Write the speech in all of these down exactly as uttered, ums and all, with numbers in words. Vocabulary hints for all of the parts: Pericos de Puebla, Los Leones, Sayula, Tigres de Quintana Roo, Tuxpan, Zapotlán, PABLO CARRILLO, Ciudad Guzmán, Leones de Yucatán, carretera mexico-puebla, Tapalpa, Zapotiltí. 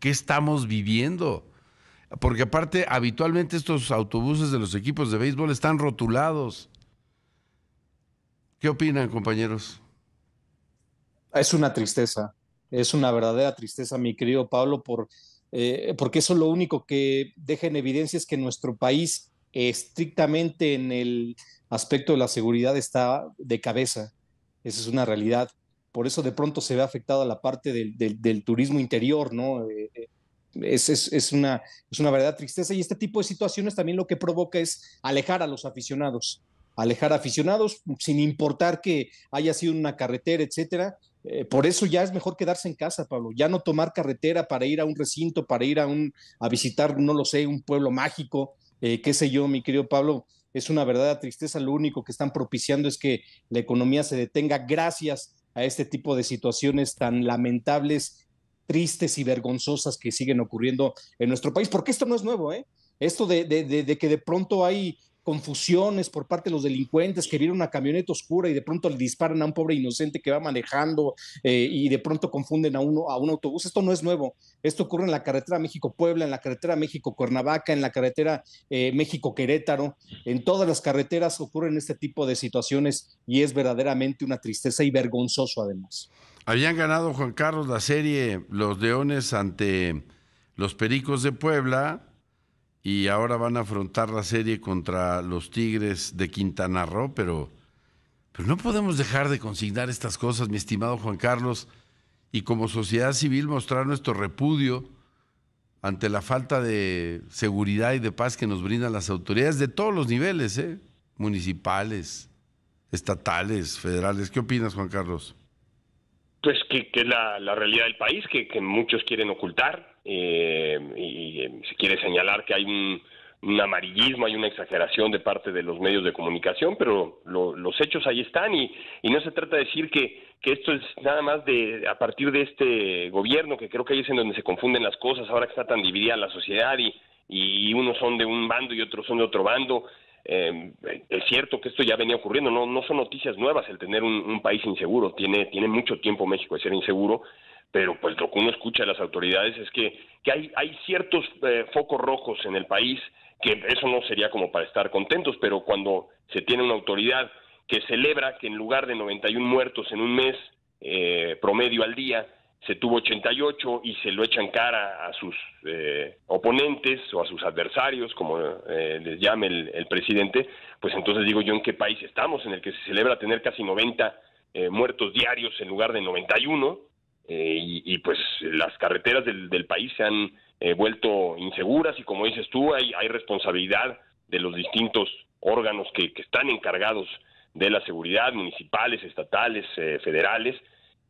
¿Qué estamos viviendo? Porque aparte, habitualmente estos autobuses de los equipos de béisbol están rotulados. ¿Qué opinan, compañeros? Es una tristeza, es una verdadera tristeza, mi querido Pablo, por, eh, porque eso lo único que deja en evidencia es que nuestro país, estrictamente en el aspecto de la seguridad, está de cabeza. Esa es una realidad. Por eso de pronto se ve afectada la parte del, del, del turismo interior, ¿no? Eh, Es, es, es, una, es una verdadera tristeza, y este tipo de situaciones también lo que provoca es alejar a los aficionados, alejar a aficionados sin importar que haya sido una carretera, etcétera. Eh, por eso ya es mejor quedarse en casa, Pablo, ya no tomar carretera para ir a un recinto, para ir a, un, a visitar, no lo sé, un pueblo mágico, eh, qué sé yo, mi querido Pablo. Es una verdadera tristeza, lo único que están propiciando es que la economía se detenga gracias a este tipo de situaciones tan lamentables, tristes y vergonzosas que siguen ocurriendo en nuestro país, porque esto no es nuevo, ¿eh? Esto de, de, de, de que de pronto hay confusiones por parte de los delincuentes que vieron una camioneta oscura y de pronto le disparan a un pobre inocente que va manejando, eh, y de pronto confunden a, uno, a un autobús. Esto no es nuevo. Esto ocurre en la carretera México-Puebla, en la carretera México-Cuernavaca, en la carretera eh, México-Querétaro. En todas las carreteras ocurren este tipo de situaciones y es verdaderamente una tristeza y vergonzoso además. Habían ganado, Juan Carlos, la serie los Leones ante los Pericos de Puebla y ahora van a afrontar la serie contra los Tigres de Quintana Roo, pero, pero no podemos dejar de consignar estas cosas, mi estimado Juan Carlos, y como sociedad civil mostrar nuestro repudio ante la falta de seguridad y de paz que nos brindan las autoridades de todos los niveles, ¿eh? Municipales, estatales, federales. ¿Qué opinas, Juan Carlos? Pues que, que es la, la realidad del país, que, que muchos quieren ocultar, eh, y se quiere señalar que hay un, un amarillismo, hay una exageración de parte de los medios de comunicación, pero lo, los hechos ahí están, y, y no se trata de decir que, que esto es nada más de a partir de este gobierno, que creo que ahí es en donde se confunden las cosas, ahora que está tan dividida la sociedad y, y unos son de un bando y otros son de otro bando. Eh, es cierto que esto ya venía ocurriendo, no, no son noticias nuevas el tener un, un país inseguro, tiene, tiene mucho tiempo México de ser inseguro, pero pues lo que uno escucha de las autoridades es que, que hay, hay ciertos eh, focos rojos en el país, que eso no sería como para estar contentos, pero cuando se tiene una autoridad que celebra que en lugar de noventa y uno muertos en un mes eh, promedio al día, se tuvo ochenta y ocho y se lo echan cara a sus eh, oponentes o a sus adversarios, como eh, les llame el, el presidente, pues entonces digo yo, ¿en qué país estamos? En el que se celebra tener casi noventa eh, muertos diarios en lugar de noventa y uno, eh, y, y pues las carreteras del, del país se han eh, vuelto inseguras, y como dices tú, hay, hay responsabilidad de los distintos órganos que, que están encargados de la seguridad, municipales, estatales, eh, federales.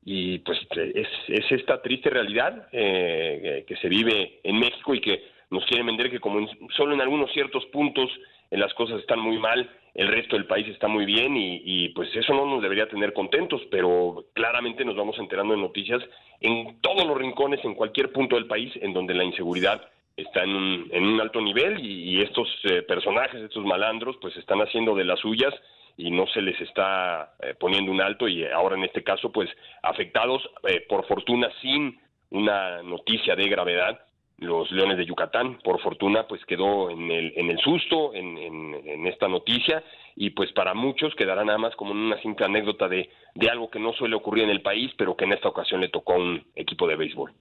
Y pues es, es esta triste realidad eh, que se vive en México y que nos quieren vender que como en, solo en algunos ciertos puntos eh, las cosas están muy mal, el resto del país está muy bien, y, y pues eso no nos debería tener contentos, pero claramente nos vamos enterando de noticias en todos los rincones, en cualquier punto del país, en donde la inseguridad está en un, en un alto nivel, y, y estos eh, personajes, estos malandros, pues están haciendo de las suyas y no se les está eh, poniendo un alto, y ahora en este caso pues afectados, eh, por fortuna sin una noticia de gravedad, los Leones de Yucatán, por fortuna pues quedó en el, en el susto, en, en, en esta noticia, y pues para muchos quedará nada más como una simple anécdota de, de algo que no suele ocurrir en el país, pero que en esta ocasión le tocó a un equipo de béisbol.